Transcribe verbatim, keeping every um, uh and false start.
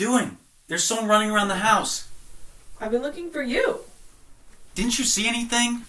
you doing? There's someone running around the house. I've been looking for you. Didn't you see anything?